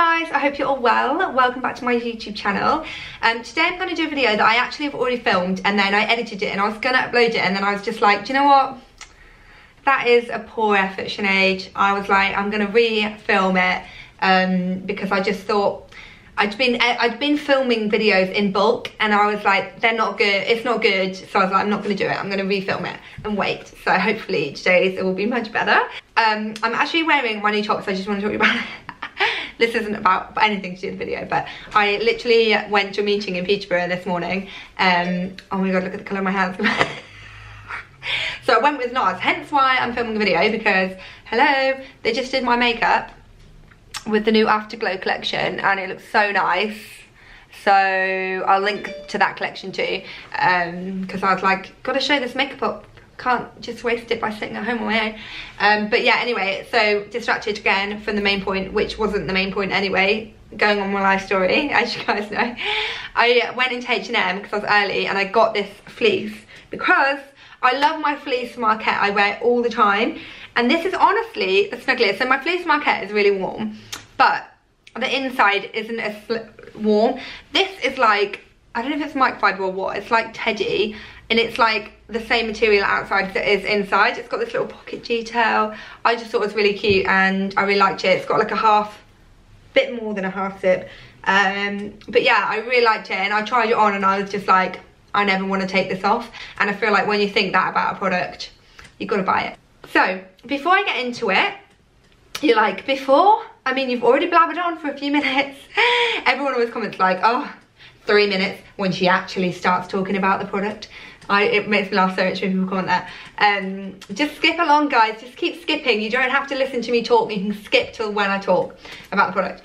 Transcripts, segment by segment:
guys, I hope you're all well. Welcome back to my YouTube channel. Today I'm going to do a video that I actually have already filmed, and then I edited it and I was going to upload it, and then I was just like, do you know what? That is a poor effort, Sinead. I was like, I'm going to re-film it because I just thought I'd been filming videos in bulk, and I was like, they're not good, it's not good. So I was like, I'm not going to do it, I'm going to refilm it and wait. So hopefully today's it will be much better. I'm actually wearing my new top, so I just want to talk to you about it. This isn't about anything to do with the video, but I literally went to a meeting in Peterborough this morning. Oh my god, look at the colour of my hands. So I went with NARS, hence why I'm filming the video, because, hello, they just did my makeup with the new Afterglow collection and it looks so nice, so I'll link to that collection too, because I was like, gotta show this makeup up, can't just waste it by sitting at home on my own. But yeah, anyway, so distracted again from the main point, which wasn't the main point anyway, going on my live story, as you guys know. I went into H&M because I was early and I got this fleece because I love my fleece marquette, I wear it all the time, and this is honestly the snuggliest. So my fleece marquette is really warm, but the inside isn't as warm. This is like, I don't know if it's microfiber or what, it's like teddy, and it's like the same material outside as it is inside. It's got this little pocket detail. I just thought it was really cute and I really liked it. It's got like a half, bit more than a half zip, but yeah, I really liked it, and I tried it on and I was just like, I never want to take this off. And I feel like when you think that about a product, you've got to buy it. So before I get into it, you're like, before? I mean, you've already blabbered on for a few minutes. Everyone always comments like, oh, 3 minutes when she actually starts talking about the product. It makes me laugh so much when people comment that. Just skip along, guys. Just keep skipping. You don't have to listen to me talk. You can skip till when I talk about the product.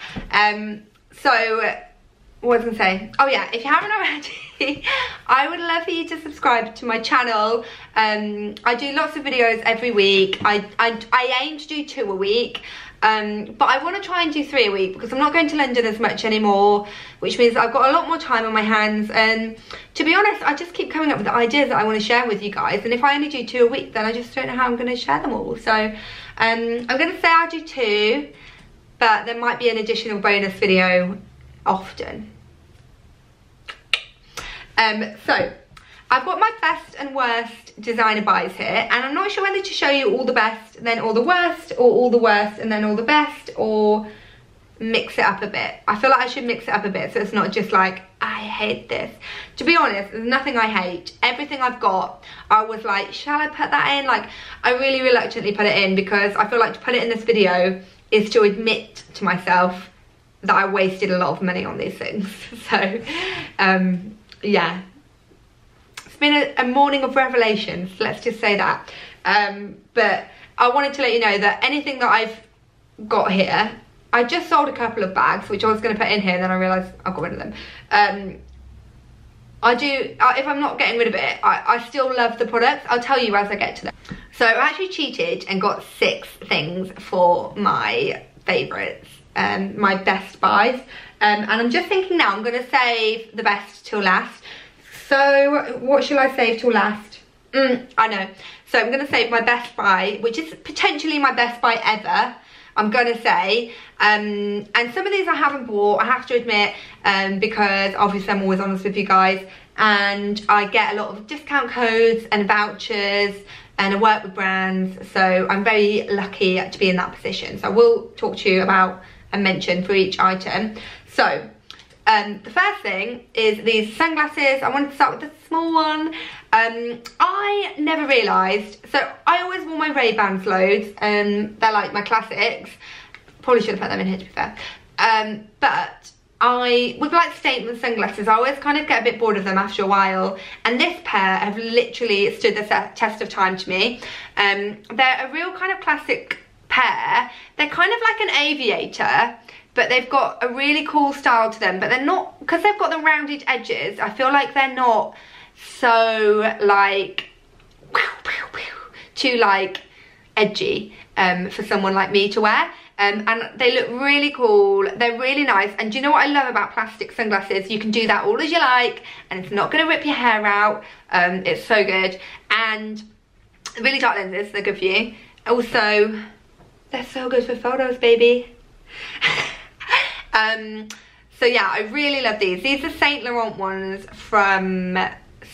So what was I going to say? Oh yeah, if you haven't already, I would love for you to subscribe to my channel. I do lots of videos every week. I aim to do 2 a week, but I want to try and do 3 a week because I'm not going to London as much anymore, which means I've got a lot more time on my hands. And to be honest, I just keep coming up with the ideas that I want to share with you guys, and if I only do 2 a week, then I just don't know how I'm going to share them all. So I'm going to say I'll do 2, but there might be an additional bonus video often. So I've got my best and worst designer buys here, and I'm not sure whether to show you all the best and then all the worst, or all the worst and then all the best, or mix it up a bit. I feel like I should mix it up a bit, so it's not just like, I hate this. To be honest, there's nothing I hate. Everything I've got, I was like, shall I put that in? Like, I really reluctantly put it in because I feel like to put it in this video is to admit to myself that I wasted a lot of money on these things. So yeah, it's been a morning of revelations, let's just say that. But I wanted to let you know that anything that I've got here, I just sold a couple of bags which I was going to put in here, and then I realized I got rid of them. If I'm not getting rid of it, I still love the products. I'll tell you as I get to them. So I actually cheated and got 6 things for my favorites, my best buys, and I'm just thinking now I'm gonna save the best till last. So what shall I save till last? I know, so I'm gonna save my best buy, which is potentially my best buy ever, I'm gonna say. And some of these I haven't bought, I have to admit, because obviously I'm always honest with you guys, and I get a lot of discount codes and vouchers, and I work with brands, so I'm very lucky to be in that position. So I will talk to you about and mention for each item. So the first thing is these sunglasses. I wanted to start with the small one. I never realised, so I always wore my Ray-Bans loads, and they're like my classics. Probably should have put them in here, to be fair. But with like statement sunglasses, I always kind of get a bit bored of them after a while, and this pair have literally stood the test of time to me. They're a real kind of classic pair. They're kind of like an aviator, but they've got a really cool style to them, but they're not, because they've got the rounded edges, I feel like they're not so like too like edgy for someone like me to wear. And they look really cool, they're really nice. And do you know what I love about plastic sunglasses? You can do that all as you like, and it's not going to rip your hair out. It's so good. And really dark lenses, they're good for you. Also, they're so good for photos, baby. So yeah, I really love these. These are Saint Laurent ones from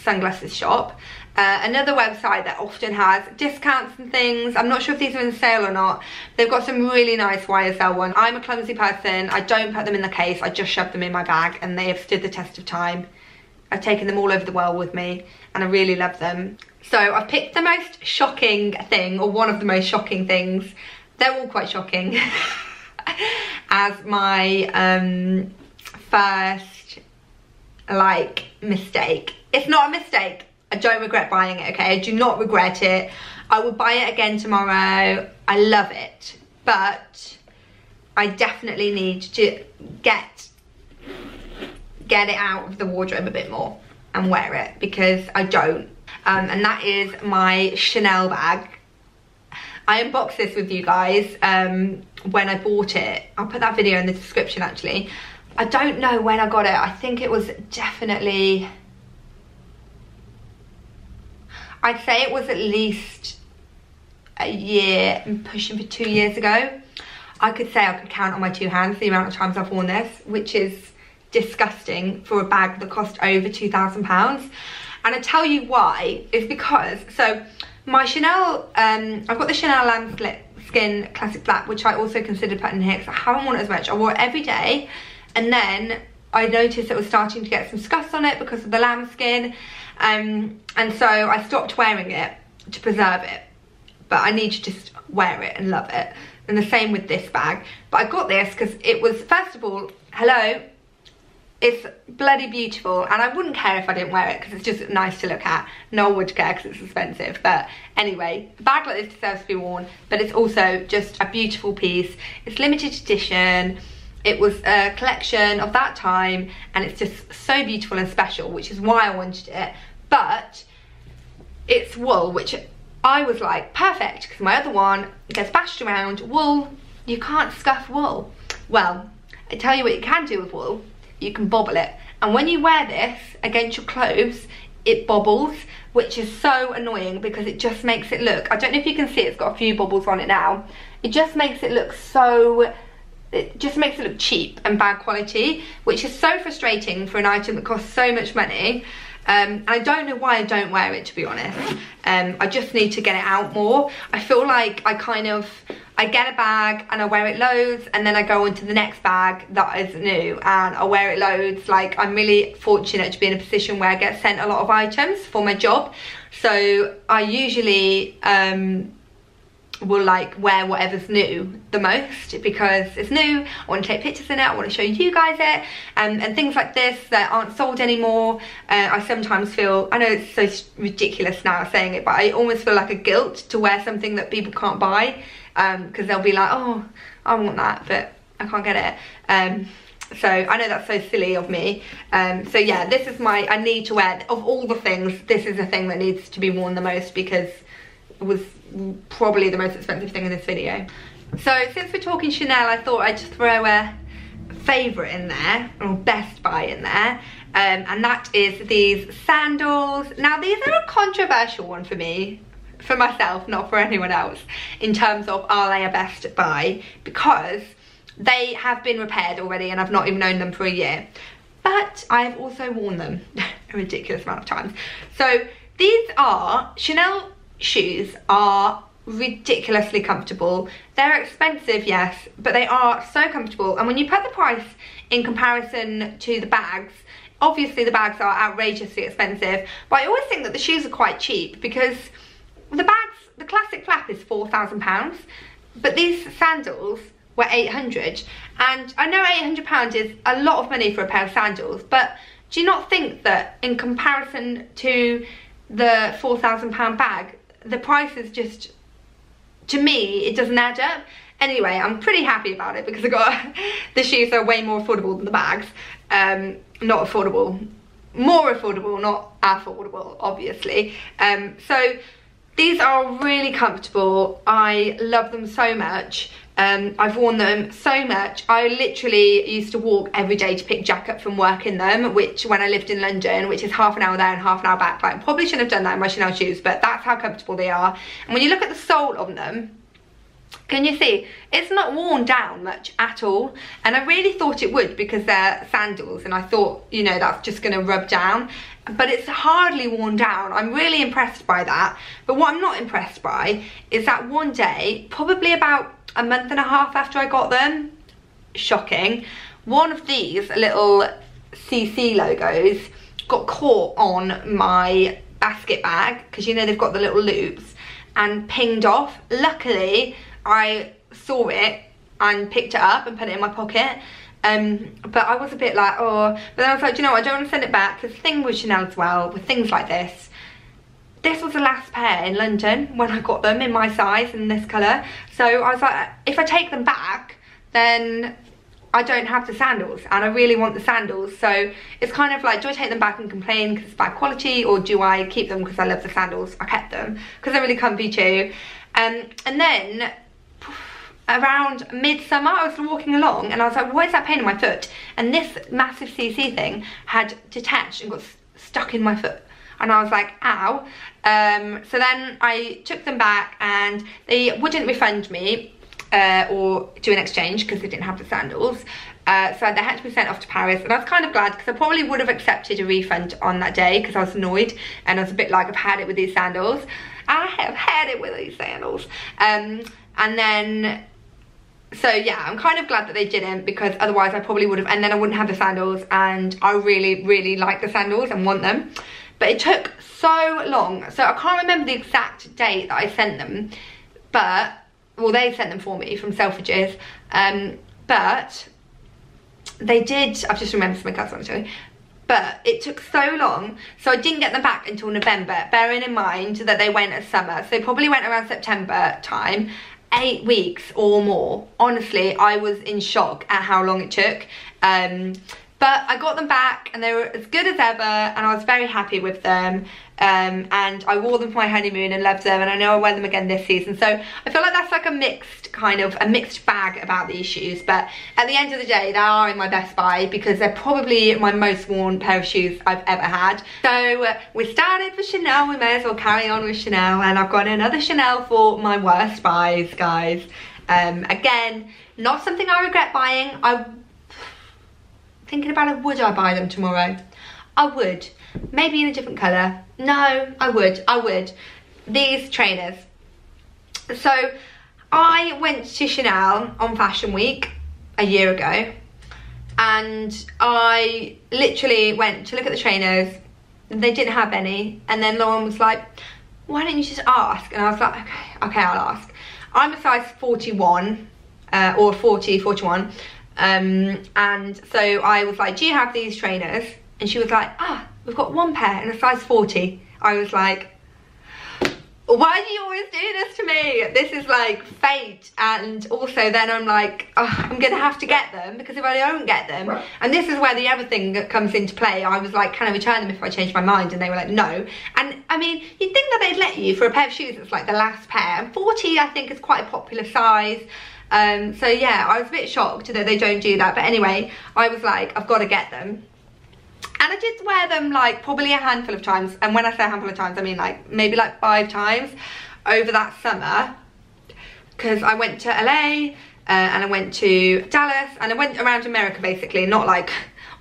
Sunglasses Shop, another website that often has discounts and things. I'm not sure if these are in sale or not. They've got some really nice YSL ones. I'm a clumsy person. I don't put them in the case. I just shove them in my bag, and they have stood the test of time. I've taken them all over the world with me, and I really love them. So I've picked the most shocking thing, or one of the most shocking things. They're all quite shocking. As my first, like, mistake. It's not a mistake. I don't regret buying it, okay? I do not regret it. I will buy it again tomorrow. I love it. But I definitely need to get it out of the wardrobe a bit more and wear it, because I don't. And that is my Chanel bag. I unboxed this with you guys when I bought it. I'll put that video in the description, actually. I don't know when I got it. I think it was definitely... I'd say it was at least a year, and pushing for 2 years ago. I could say I could count on my two hands the amount of times I've worn this, which is disgusting for a bag that cost over £2,000. And I tell you why, is because, so my Chanel, I've got the Chanel Lambskin Classic Black, which I also considered putting here because I haven't worn it as much. I wore it every day, and then I noticed it was starting to get some scuffs on it because of the lambskin, and so I stopped wearing it to preserve it. But I need to just wear it and love it. And the same with this bag. But I got this because it was, first of all, hello, it's bloody beautiful, and I wouldn't care if I didn't wear it because it's just nice to look at. No one would care because it's expensive. But anyway, a bag like this deserves to be worn, but it's also just a beautiful piece. It's limited edition. It was a collection of that time, and it's just so beautiful and special, which is why I wanted it. But it's wool, which I was like, perfect, because my other one gets bashed around. Wool, you can't scuff wool. Well, I tell you what you can do with wool. You can bobble it, and when you wear this against your clothes, it bobbles, which is so annoying because it just makes it look, I don't know if you can see, it's got a few bobbles on it now. It just makes it look so, it just makes it look cheap and bad quality, which is so frustrating for an item that costs so much money. And I don't know why I don't wear it, to be honest. I just need to get it out more. I feel like I get a bag and I wear it loads, and then I go on to the next bag that is new and I wear it loads. Like, I'm really fortunate to be in a position where I get sent a lot of items for my job, so I usually will like wear whatever's new the most because it's new. I want to take pictures in it, I want to show you guys it, and things like this that aren't sold anymore. I sometimes feel, I know it's so ridiculous now saying it, but I almost feel like a guilt to wear something that people can't buy. Because they'll be like, oh, I want that, but I can't get it. So I know that's so silly of me. So yeah, this is my, I need to wear, of all the things, this is the thing that needs to be worn the most because it was probably the most expensive thing in this video. So since we're talking Chanel, I thought I'd just throw a favourite in there, or best buy in there. And that is these sandals. Now, these are a controversial one for me. For myself, not for anyone else, in terms of are they a best buy, because they have been repaired already and I've not even owned them for a year, but I have also worn them a ridiculous amount of times. So these are, Chanel shoes are ridiculously comfortable. They're expensive, yes, but they are so comfortable, and when you put the price in comparison to the bags, obviously the bags are outrageously expensive, but I always think that the shoes are quite cheap because the bags, the classic flap is £4,000, but these sandals were £800, and I know £800 is a lot of money for a pair of sandals, but do you not think that in comparison to the £4,000 bag, the price is just, to me, it doesn't add up. Anyway, I'm pretty happy about it because I got the shoes are way more affordable than the bags. Not affordable, more affordable, not affordable, obviously. So these are really comfortable. I love them so much. I've worn them so much. I literally used to walk every day to pick Jack up from work in them, which when I lived in London, which is half an hour there and half an hour back. Like, probably shouldn't have done that in my Chanel shoes, but that's how comfortable they are. And when you look at the sole on them Can you see? It's not worn down much at all. And I really thought it would because they're sandals and I thought, you know, that's just gonna rub down. But it's hardly worn down. I'm really impressed by that. But what I'm not impressed by is that one day, probably about a month and a half after I got them, shocking, one of these little CC logos got caught on my basket bag, because you know they've got the little loops, and pinged off. Luckily, I saw it and picked it up and put it in my pocket. But I was a bit like, oh, but then I was like, you know what? I don't want to send it back. Because the thing with Chanel as well, with things like this, this was the last pair in London when I got them in my size and this colour. So I was like, if I take them back, then I don't have the sandals, and I really want the sandals. So it's kind of like, do I take them back and complain because it's bad quality, or do I keep them because I love the sandals? I kept them because they're really comfy too. And then around midsummer, I was walking along and I was like, why is that pain in my foot? And this massive CC thing had detached and got stuck in my foot. And I was like, ow. So then I took them back and they wouldn't refund me or do an exchange because they didn't have the sandals. So they had to be sent off to Paris. And I was kind of glad because I probably would have accepted a refund on that day because I was annoyed. And I was a bit like, I've had it with these sandals. I have had it with these sandals. And then, so yeah, I'm kind of glad that they didn't, because otherwise I probably would have, and then I wouldn't have the sandals, and I really, really like the sandals and want them. But it took so long. So I can't remember the exact date that I sent them, but, well, they sent them for me from Selfridges, but they did, I've just remembered something else I want to show you. But it took so long, so I didn't get them back until November, bearing in mind that they went at summer, so they probably went around September time. 8 weeks or more. Honestly, I was in shock at how long it took. But I got them back and they were as good as ever, and I was very happy with them. And I wore them for my honeymoon and loved them, and I know I wear them again this season. So I feel like that's like a mixed kind of, a mixed bag about these shoes. But at the end of the day, they are in my best buy because they're probably my most worn pair of shoes I've ever had. So we started with Chanel, we may as well carry on with Chanel, and I've got another Chanel for my worst buys, guys. Again, not something I regret buying. I'm thinking about it, would I buy them tomorrow? I would. Maybe in a different colour. No, I would. I would. These trainers. So I went to Chanel on Fashion Week a year ago, and I literally went to look at the trainers. They didn't have any, and then Lauren was like, why don't you just ask? And I was like, okay, I'll ask. I'm a size 41 or 40, 41, and so I was like, do you have these trainers? And she was like, ah, we've got one pair in a size 40. I was like, why do you always do this to me? This is like fate. And also then I'm like, oh, I'm gonna have to get them, because if I don't get them, and this is where the other thing comes into play. I was like, can I return them if I change my mind? And they were like, no. And I mean, you'd think that they'd let you for a pair of shoes that's like the last pair. And 40, I think, is quite a popular size. So yeah, I was a bit shocked that they don't do that. But anyway, I was like, I've got to get them. And I did wear them like probably a handful of times. And when I say a handful of times, I mean like maybe like 5 times over that summer. Because I went to LA and I went to Dallas and I went around America basically. Not like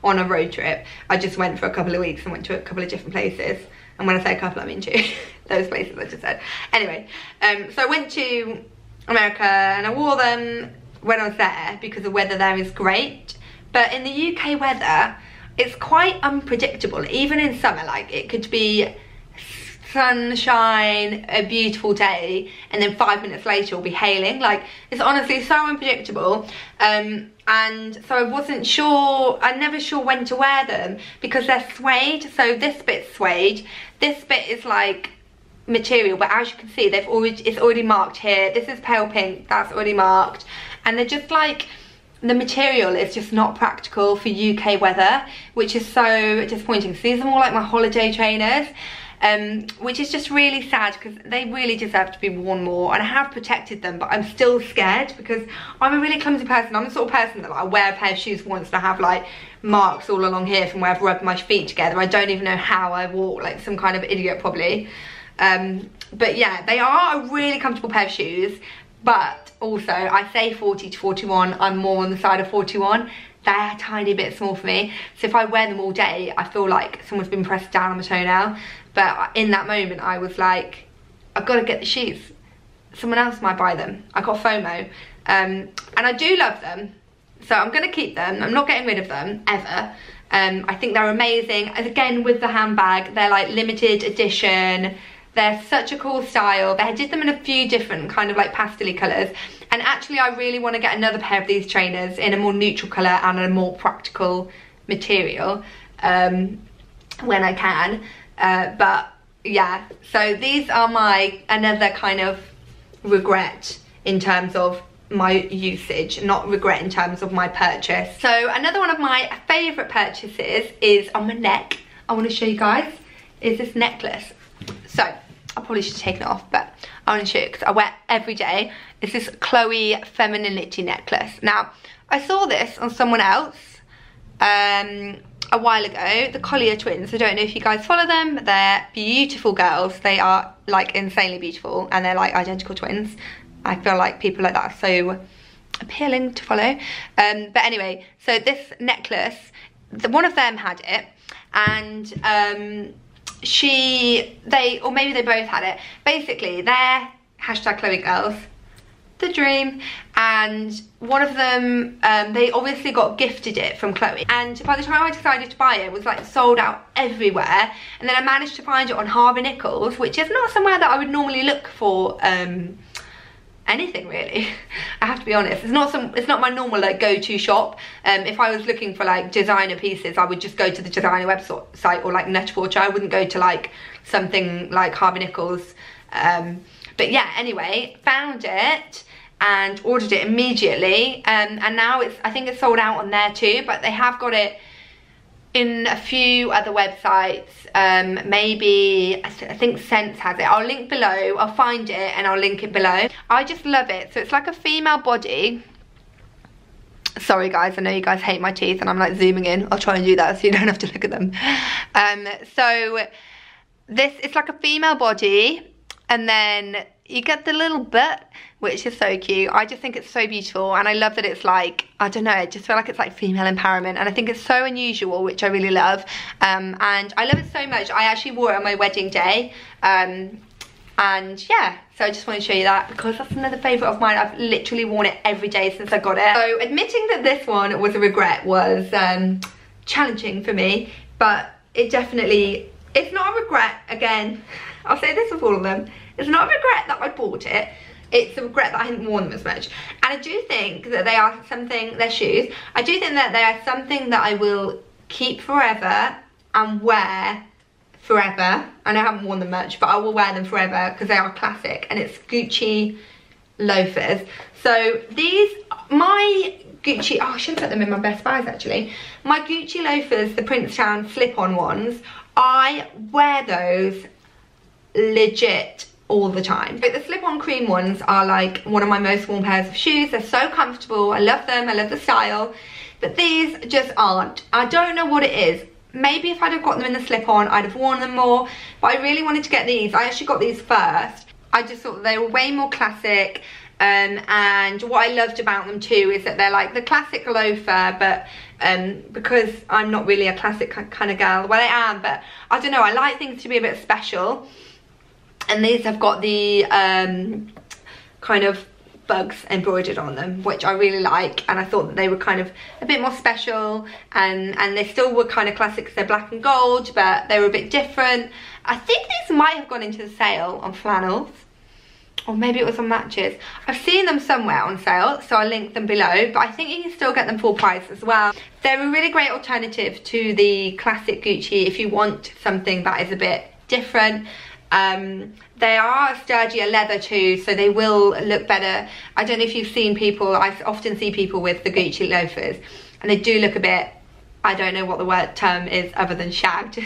on a road trip. I just went for a couple of weeks and went to a couple of different places. And when I say a couple, I mean two. Those places I just said. Anyway, so I went to America and I wore them when I was there because the weather there is great. But in the UK weather, it's quite unpredictable, even in summer. Like, it could be sunshine, a beautiful day, and then 5 minutes later it'll be hailing. Like, it's honestly so unpredictable. And so I wasn't sure, I'm never sure when to wear them because they're suede. So this bit's suede, this bit is like material, but as you can see, they've already, it's already marked here. This is pale pink, that's already marked. And they're just like, the material is just not practical for UK weather, which is so disappointing. So these are more like my holiday trainers, which is just really sad because they really deserve to be worn more. And I have protected them, but I'm still scared because I'm a really clumsy person. I'm the sort of person that, like, I wear a pair of shoes once and I have like marks all along here from where I've rubbed my feet together. I don't even know how I walk, like some kind of idiot probably. But yeah, they are a really comfortable pair of shoes. But also, I say 40 to 41, I'm more on the side of 41. They're a tiny bit small for me. So if I wear them all day, I feel like someone's been pressed down on my toenail. But in that moment, I was like, I've got to get the shoes. Someone else might buy them. I got FOMO. And I do love them. So I'm going to keep them. I'm not getting rid of them, ever. I think they're amazing. And again, with the handbag, they're like limited edition. They're such a cool style. They did them in a few different kind of like pastel-y colours. And actually, I really want to get another pair of these trainers in a more neutral colour and a more practical material when I can. But yeah, so these are my another kind of regret in terms of my usage, not regret in terms of my purchase. So another one of my favourite purchases is on my neck. I want to show you guys is this necklace. So, I probably should have taken it off, but I want to show you because I wear it every day. It's this Chloe Femininity necklace. Now, I saw this on someone else a while ago, the Collier twins. I don't know if you guys follow them, but they're beautiful girls. They are, like, insanely beautiful, and they're, like, identical twins. I feel like people like that are so appealing to follow. But anyway, so this necklace, one of them had it, and... they or maybe they both had it. Basically, they're hashtag Chloe girls, the dream, and one of them they obviously got gifted it from Chloe, and by the time I decided to buy it, it was like sold out everywhere. And then I managed to find it on Harvey Nichols, which is not somewhere that I would normally look for anything really. I have to be honest, it's not my normal like go-to shop. If I was looking for like designer pieces, I would just go to the designer website or like Net-a-Porter. I wouldn't go to like something like Harvey Nichols. But yeah, anyway, found it and ordered it immediately. And now I think it's sold out on there too, but they have got it in a few other websites. Maybe I think Sense has it. I'll link below. I'll find it and I'll link it below. I just love it. So it's like a female body. Sorry guys, I know you guys hate my teeth and I'm like zooming in. I'll try and do that so you don't have to look at them. So this it's like a female body, and then you get the little butt, which is so cute. I just think it's so beautiful, and I love that it's like, I don't know, I just feel like it's like female empowerment, and I think it's so unusual, which I really love. And I love it so much, I actually wore it on my wedding day. And yeah, so I just want to show you that because that's another favourite of mine. I've literally worn it every day since I got it. So admitting that this one was a regret was challenging for me, but it definitely, it's not a regret, again, I'll say this with all of them. It's not a regret that I bought it. It's a regret that I hadn't worn them as much. And I do think that they are something, their shoes, I do think that they are something that I will keep forever and wear forever. And I haven't worn them much, but I will wear them forever because they are classic. And it's Gucci loafers. So these, my Gucci, oh, I should have put them in my best buys actually. My Gucci loafers, the Princetown slip-on ones, I wear those legit all the time. But the slip-on cream ones are like one of my most worn pairs of shoes. They're so comfortable. I love them. I love the style. But these just aren't. I don't know what it is. Maybe if I'd have got them in the slip-on, I'd have worn them more. But I really wanted to get these. I actually got these first. I just thought they were way more classic. And what I loved about them too is that they're like the classic loafer, but because I'm not really a classic kind of girl. Well, I am, but I don't know. I like things to be a bit special. And these have got the kind of bugs embroidered on them, which I really like. And I thought that they were kind of a bit more special. And they still were kind of classic because they're black and gold, but they were a bit different. I think these might have gone into the sale on flannels. Or maybe it was on Matches. I've seen them somewhere on sale, so I'll link them below. But I think you can still get them full price as well. They're a really great alternative to the classic Gucci if you want something that is a bit different. They are sturdier leather too, so they will look better. I don't know if you've seen people, I often see people with the Gucci loafers, and they do look a bit, I don't know what the word term is other than shagged.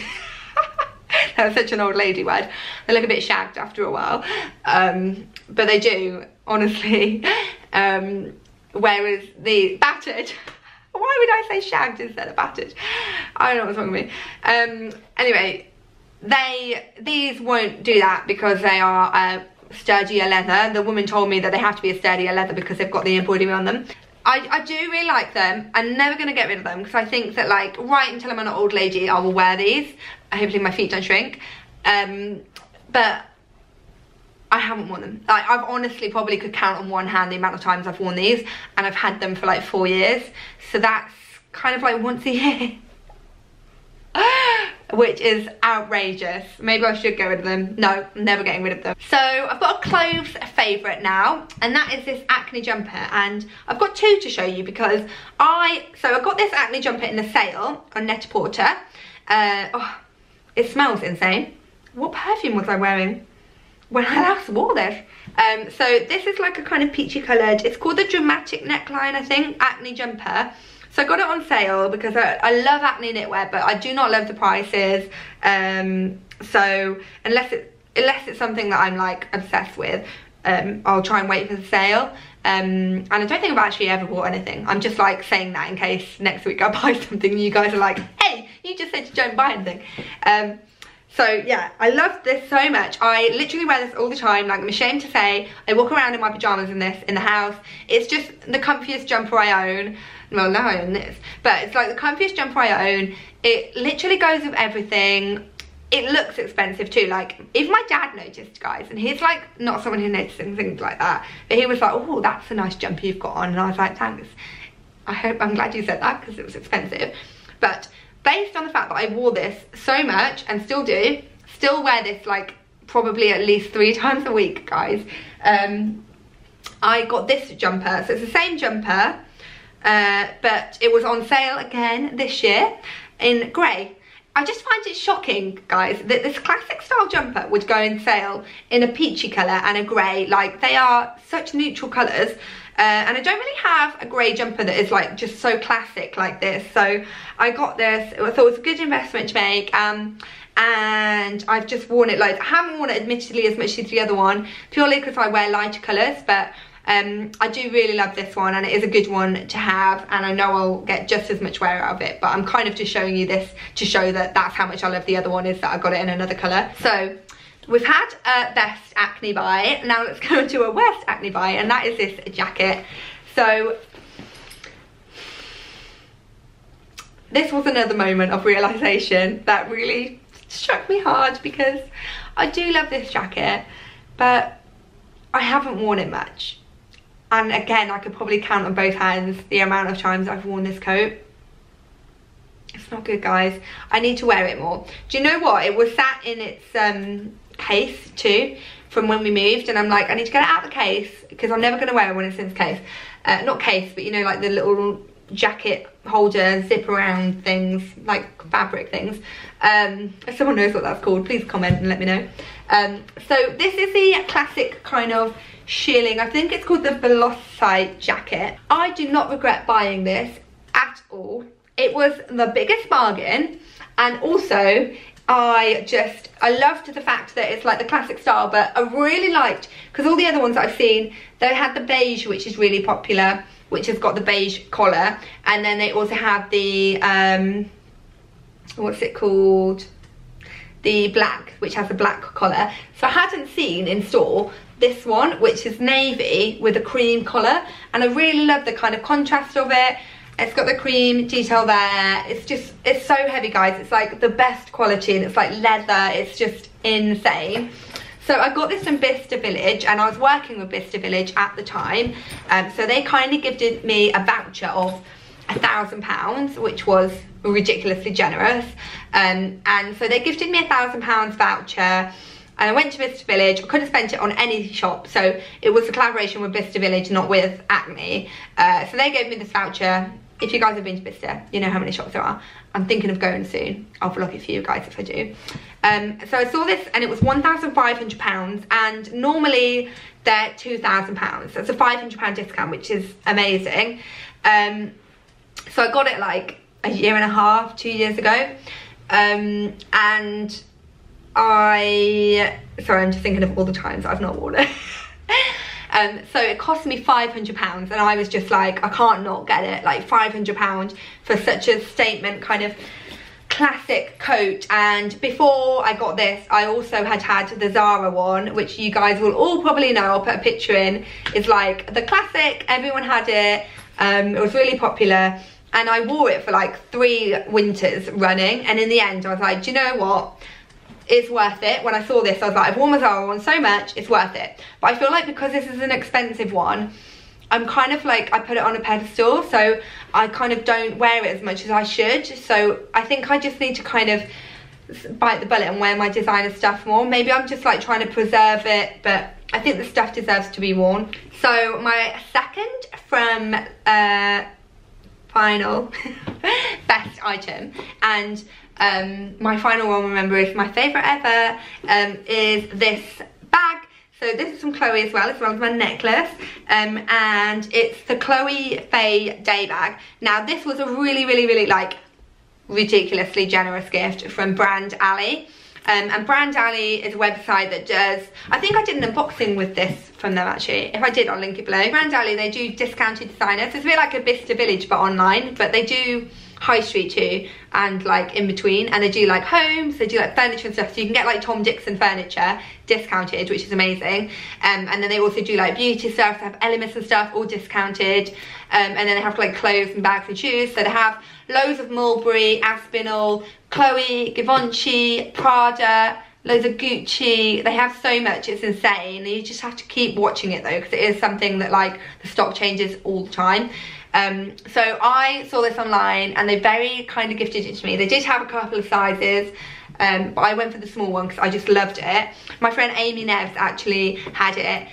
That's such an old lady word. They look a bit shagged after a while, but they do, honestly. Whereas the battered, why would I say shagged instead of battered? I don't know what's wrong with me. Anyway, these won't do that because they are sturdier leather. The woman told me that they have to be a sturdier leather because they've got the embroidery on them. I do really like them. I'm never going to get rid of them because I think that, like, right until I'm an old lady, I will wear these. Hopefully my feet don't shrink. But I haven't worn them. Like, I've honestly probably could count on one hand the amount of times I've worn these, and I've had them for like 4 years. So that's kind of like once a year. Which is outrageous. Maybe I should get rid of them. No, I'm never getting rid of them. So I've got a clothes favourite now, and that is this Acne jumper, and I've got two to show you because I got this Acne jumper in the sale on Net-a-Porter. Oh, it smells insane. What perfume was I wearing when I last wore this? So this is like a kind of peachy coloured, it's called the Dramatic Neckline, I think, Acne jumper. So I got it on sale because I love Acne knitwear, but I do not love the prices. So unless it's something that I'm like obsessed with, I'll try and wait for the sale. And I don't think I've actually ever bought anything. I'm just like saying that in case next week I buy something and you guys are like, hey, you just said you don't buy anything. So yeah, I love this so much. I literally wear this all the time. Like, I'm ashamed to say, I walk around in my pajamas in this, in the house. It's just the comfiest jumper I own. Well, now I own this, but it's like the comfiest jumper I own. It literally goes with everything. It looks expensive too. Like, if my dad noticed, guys, and he's like not someone who notices things like that, but he was like, oh, that's a nice jumper you've got on, and I was like, thanks, I'm glad you said that because it was expensive. But based on the fact that I wore this so much and still do, still wear this like probably at least 3 times a week, guys, I got this jumper. So it's the same jumper, but it was on sale again this year in grey. I just find it shocking, guys, that this classic style jumper would go in sale in a peachy colour and a grey. Like, they are such neutral colours, and I don't really have a grey jumper that is like just so classic like this. So I got this. I thought it was a good investment to make, and I've just worn it loads. I haven't worn it admittedly as much as the other one, purely because I wear lighter colours, but I do really love this one, and it is a good one to have, and I know I'll get just as much wear out of it, but I'm kind of just showing you this to show that that's how much I love the other one, is that I got it in another colour. So we've had a best acne buy, now let's go into a worst acne buy, and that is this jacket. So this was another moment of realisation that really struck me hard, because I do love this jacket, but I haven't worn it much. And again, I could probably count on both hands the amount of times I've worn this coat. It's not good, guys. I need to wear it more. Do you know what? It was sat in its case too from when we moved, and I'm like, I need to get it out of the case because I'm never going to wear it when it's in its case. Not case, but you know, like the little jacket holder, zip around things, like fabric things. If someone knows what that's called, please comment and let me know. So this is the classic kind of shearling, I think it's called the Veloci jacket. I do not regret buying this at all. It was the biggest bargain, and also I loved the fact that it's like the classic style, but I really liked, because all the other ones that I've seen, they had the beige, which is really popular, which has got the beige collar, and then they also have the what's it called, the black, which has a black collar. So I hadn't seen in store this one, which is navy with a cream collar, and I really love the kind of contrast of it. It's got the cream detail there. It's just, it's so heavy, guys. It's like the best quality, and it's like leather. It's just insane. So I got this in Bicester Village, and I was working with Bicester Village at the time, so they kindly gifted me a voucher of £1,000, which was ridiculously generous, and so they gifted me a £1,000 voucher, and I went to Bicester Village. I could have spent it on any shop, so it was a collaboration with Bicester Village, not with Acne, so they gave me this voucher. If you guys have been to Bicester, you know how many shops there are. I'm thinking of going soon. I'll vlog it for you guys if I do. So I saw this, and it was £1,500, and normally they're £2,000. That's a £500 discount, which is amazing. So I got it like a year and a half, 2 years ago. And sorry, I'm just thinking of all the times I've not worn it. So it cost me £500, and I was just like, I can't not get it. Like, £500 for such a statement kind of classic coat, and before I got this I also had the Zara one, which you guys will all probably know, I'll put a picture in. It's like the classic, everyone had it, it was really popular, and I wore it for like 3 winters running, and in the end I was like, do you know what, it's worth it. When I saw this I was like, I've worn my Zara one so much, it's worth it. But I feel like because this is an expensive one, I'm kind of like, I put it on a pedestal, so I kind of don't wear it as much as I should. So I think I just need to kind of bite the bullet and wear my designer stuff more. Maybe I'm just like trying to preserve it, but I think the stuff deserves to be worn. So my second from final best item, and my final one, remember, is my favorite ever, is this bag. So this is from Chloe as well as my necklace, and it's the Chloe Faye Day bag. Now this was a really like ridiculously generous gift from Brand Alley, and Brand Alley is a website that does, I think I did an unboxing with this from them actually, if I did I'll link it below. Brand Alley, they do discounted designers, so it's a bit like a Bicester Village but online, but they do high street too and like in between, and they do like homes, they do like furniture and stuff, so you can get like Tom Dixon furniture discounted, which is amazing, and then they also do like beauty stuff, they have Elemis and stuff all discounted, and then they have like clothes and bags and shoes, so they have loads of Mulberry, Aspinall, Chloe, Givenchy, Prada, loads of Gucci. They have so much, it's insane. You just have to keep watching it though, because it is something that like the stock changes all the time. So I saw this online and they very kind of gifted it to me. They did have a couple of sizes, but I went for the small one because I just loved it. My friend Amy Neves actually had it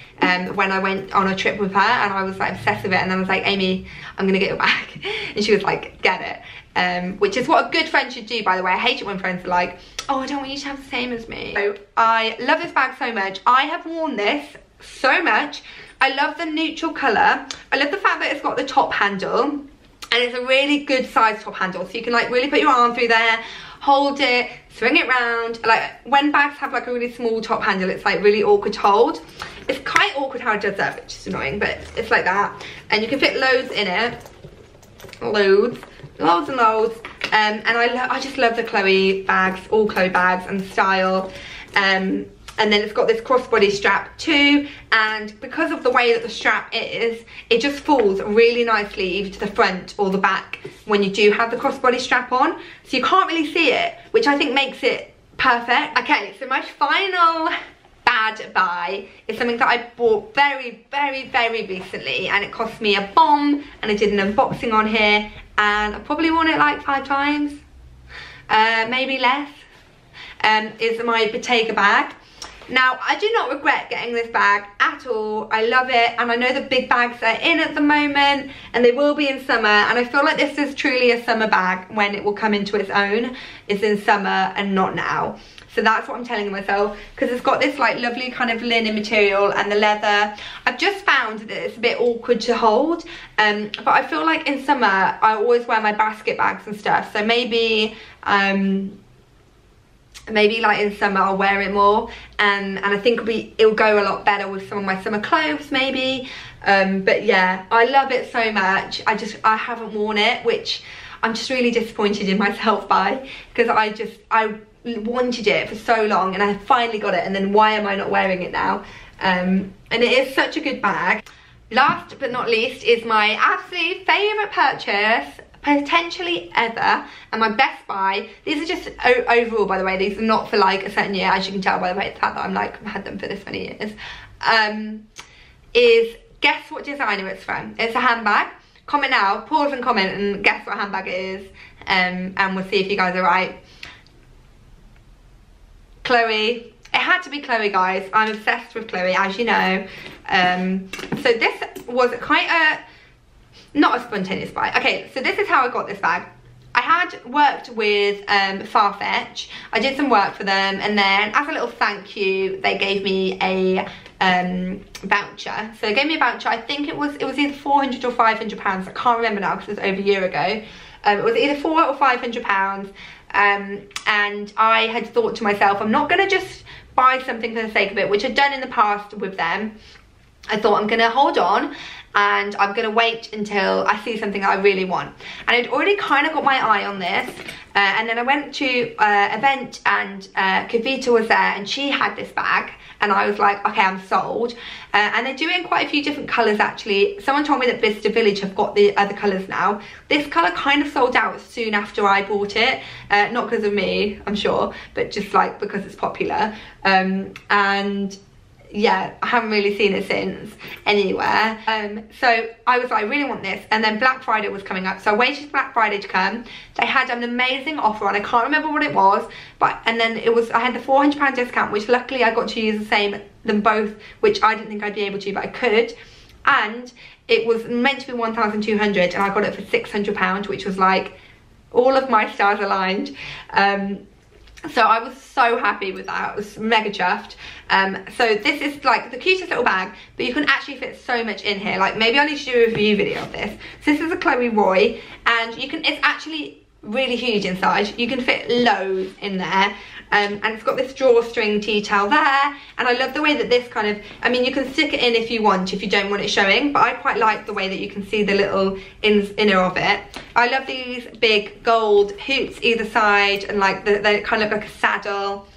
when I went on a trip with her, and I was like obsessed with it, and I was like, Amy, I'm gonna get your bag, and she was like, get it, which is what a good friend should do, by the way. I hate it when friends are like, oh, I don't want you to have the same as me. So I love this bag so much. I have worn this so much. I love the neutral colour. I love the fact that it's got the top handle, and it's a really good size top handle, so you can like really put your arm through there, hold it, swing it round. Like when bags have like a really small top handle, it's like really awkward to hold. It's quite awkward how it does that, which is annoying, but it's like that, and you can fit loads in it, loads and loads. And I just love the Chloe bags, all Chloe bags and style. And then it's got this crossbody strap too, and because of the way that the strap is, it just falls really nicely either to the front or the back when you do have the crossbody strap on, so you can't really see it, which I think makes it perfect. Okay, so my final bad buy is something that I bought very recently, and it cost me a bomb, and I did an unboxing on here, and I've probably worn it like 5 times, maybe less. Is my Bottega bag. Now, I do not regret getting this bag at all. I love it, and I know the big bags are in at the moment, and they will be in summer, and I feel like this is truly a summer bag when it will come into its own. It's in summer and not now. So that's what I'm telling myself, because it's got this like lovely kind of linen material and the leather. I've just found that it's a bit awkward to hold, but I feel like in summer, I always wear my basket bags and stuff, so maybe, maybe like in summer I'll wear it more, and I think it'll go a lot better with some of my summer clothes maybe, but yeah, I love it so much. I haven't worn it, which I'm just really disappointed in myself by, because I wanted it for so long and I finally got it, and then why am I not wearing it now? And it is such a good bag. Last but not least is my absolute favourite purchase potentially ever, and my best buy. These are just overall, by the way, these are not for like a certain year, as you can tell by the way that I'm like, I've had them for this many years. Is guess what designer it's from. It's a handbag. Comment now, pause and comment and guess what handbag it is, and we'll see if you guys are right. Chloe. It had to be Chloe, guys. I'm obsessed with Chloe, as you know. So this was quite a not a spontaneous buy. Okay, so this is how I got this bag. I had worked with Farfetch. I did some work for them, and then as a little thank you, they gave me a voucher. So they gave me a voucher. I think it was either £400 or £500. I can't remember now because it was over a year ago. It was either £400 or £500, and I had thought to myself, I'm not going to just buy something for the sake of it, which I'd done in the past with them. I thought I'm going to hold on, and I'm going to wait until I see something that I really want. And I'd already kind of got my eye on this, And then I went to an event and Kavita was there and she had this bag and I was like, okay, I'm sold. And they do it in quite a few different colours actually. Someone told me that Bicester Village have got the other colours now. This colour kind of sold out soon after I bought it. Not because of me, I'm sure, but just like because it's popular. And yeah, I haven't really seen it since anywhere. So I was like, I really want this. And then Black Friday was coming up, so I waited for Black Friday to come. They had an amazing offer on, I can't remember what it was, but and then it was, I had the £400 discount, which luckily I got to use the same than both, which I didn't think I'd be able to, but I could. And it was meant to be £1,200 and I got it for £600, which was like all of my stars aligned. So I was so happy with that, I was mega chuffed. So this is like the cutest little bag, but you can actually fit so much in here. Like maybe I need to do a review video of this. So this is a Chloe Roy, and you can, it's actually really huge inside. You can fit loads in there. And it's got this drawstring tea towel there, and I love the way that this kind of, I mean, you can stick it in if you want, if you don't want it showing, but I quite like the way that you can see the little inner of it. I love these big gold hoops either side, and like they kind of look like a saddle,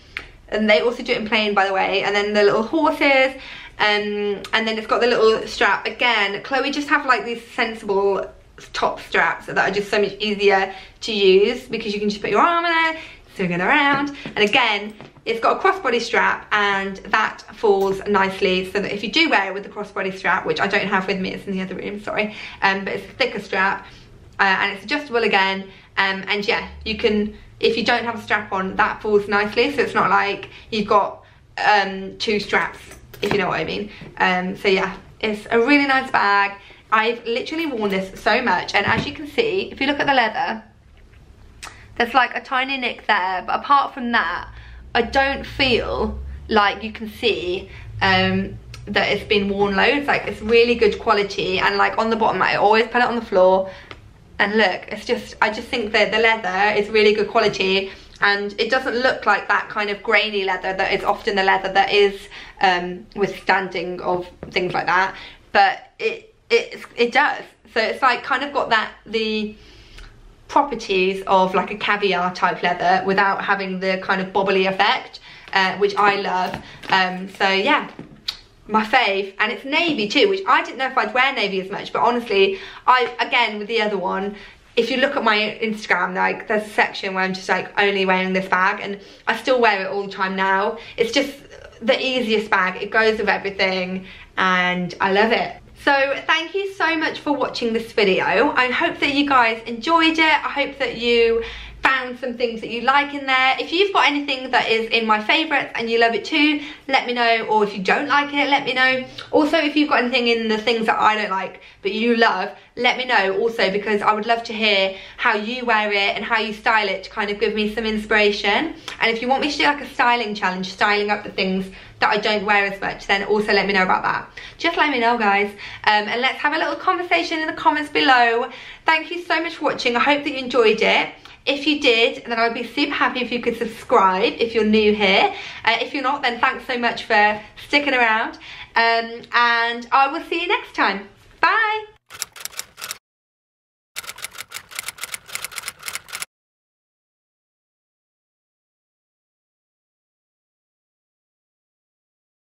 and they also do it in plain, by the way, and then the little horses. And then it's got the little strap again. Chloe just have like these sensible top straps that are just so much easier to use because you can just put your arm in there, swing it around, and again it's got a crossbody strap, and that falls nicely so that if you do wear it with the crossbody strap, which I don't have with me, it's in the other room, sorry, but it's a thicker strap, and it's adjustable again, and yeah, you can, if you don't have a strap on, that falls nicely, so it's not like you've got two straps, if you know what I mean. So yeah, it's a really nice bag. I've literally worn this so much, and as you can see, if you look at the leather, there's like a tiny nick there, but apart from that, I don't feel like you can see that it's been worn loads. Like, it's really good quality, and like on the bottom, I always put it on the floor, and look, it's just, I just think that the leather is really good quality, and it doesn't look like that kind of grainy leather that is often the leather that is withstanding of things like that, but it does. So it's like kind of got that, the properties of like a caviar type leather without having the kind of bobbly effect, which I love. So yeah, my fave. And it's navy too, which I didn't know if I'd wear navy as much, but honestly, I, again with the other one, if you look at my Instagram, like there's a section where I'm just like only wearing this bag, and I still wear it all the time now. It's just the easiest bag, it goes with everything, and I love it. So thank you so much for watching this video. I hope that you guys enjoyed it. I hope that you found some things that you like in there. If you've got anything that is in my favourites and you love it too, let me know. Or if you don't like it, let me know. Also, if you've got anything in the things that I don't like but you love, let me know also, because I would love to hear how you wear it and how you style it to kind of give me some inspiration. And if you want me to do like a styling challenge, styling up the things that I don't wear as much, then also let me know about that. Just let me know, guys. And let's have a little conversation in the comments below. Thank you so much for watching. I hope that you enjoyed it. If you did, then I'd be super happy if you could subscribe if you're new here. If you're not, then thanks so much for sticking around. And I will see you next time. Bye.